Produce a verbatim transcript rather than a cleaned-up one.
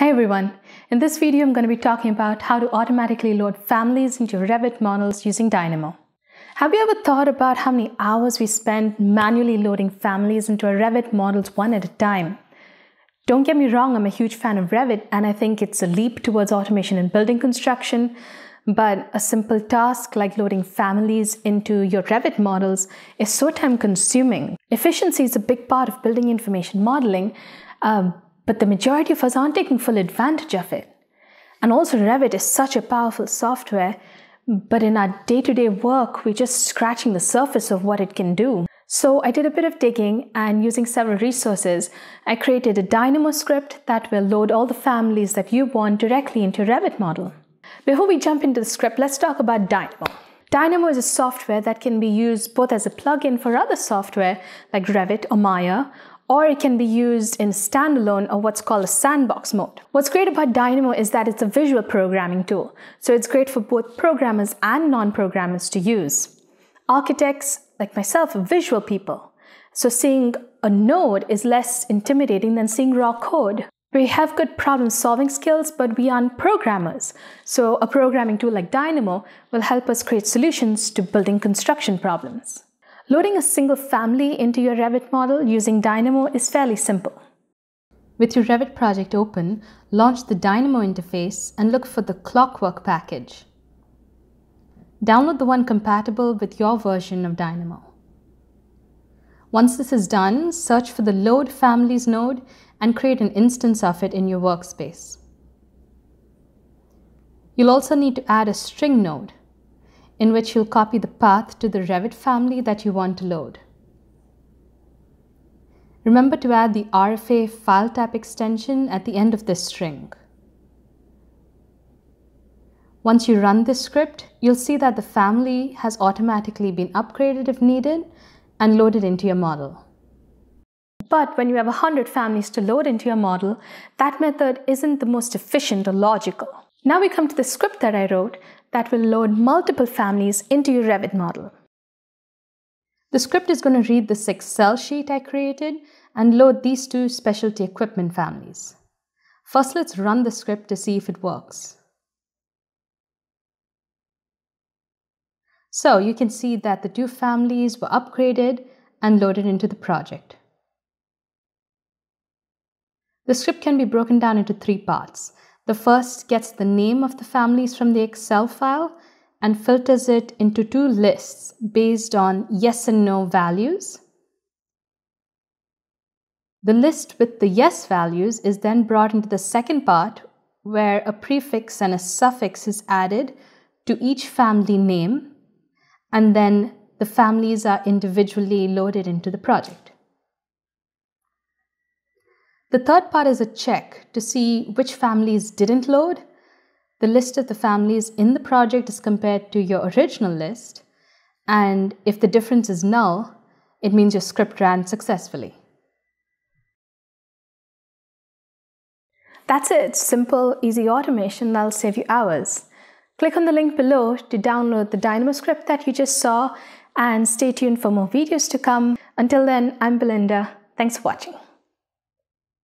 Hey everyone, in this video I'm going to be talking about how to automatically load families into Revit models using Dynamo. Have you ever thought about how many hours we spend manually loading families into our Revit models one at a time? Don't get me wrong, I'm a huge fan of Revit and I think it's a leap towards automation in building construction, but a simple task like loading families into your Revit models is so time consuming. Efficiency is a big part of building information modeling, um, but the majority of us aren't taking full advantage of it. And also Revit is such a powerful software, but in our day-to-day work, we're just scratching the surface of what it can do. So I did a bit of digging, and using several resources, I created a Dynamo script that will load all the families that you want directly into your Revit model. Before we jump into the script, let's talk about Dynamo. Dynamo is a software that can be used both as a plugin for other software like Revit or Maya, or it can be used in standalone or what's called a sandbox mode. What's great about Dynamo is that it's a visual programming tool, so it's great for both programmers and non-programmers to use. Architects, like myself, are visual people, so seeing a node is less intimidating than seeing raw code. We have good problem-solving skills, but we aren't programmers, so a programming tool like Dynamo will help us create solutions to building construction problems. Loading a single family into your Revit model using Dynamo is fairly simple. With your Revit project open, launch the Dynamo interface and look for the Clockwork package. Download the one compatible with your version of Dynamo. Once this is done, search for the Load Families node and create an instance of it in your workspace. You'll also need to add a string node, in which you'll copy the path to the Revit family that you want to load. Remember to add the R F A file type extension at the end of this string. Once you run this script, you'll see that the family has automatically been upgraded if needed and loaded into your model. But when you have one hundred families to load into your model, that method isn't the most efficient or logical. Now we come to the script that I wrote, that will load multiple families into your Revit model. The script is going to read this Excel sheet I created and load these two specialty equipment families. First, let's run the script to see if it works. So you can see that the two families were upgraded and loaded into the project. The script can be broken down into three parts. The first gets the name of the families from the Excel file and filters it into two lists based on yes and no values. The list with the yes values is then brought into the second part, where a prefix and a suffix is added to each family name, and then the families are individually loaded into the project. The third part is a check to see which families didn't load. The list of the families in the project is compared to your original list, and if the difference is null, it means your script ran successfully. That's it, simple, easy automation that'll save you hours. Click on the link below to download the Dynamo script that you just saw, and stay tuned for more videos to come. Until then, I'm Belinda. Thanks for watching.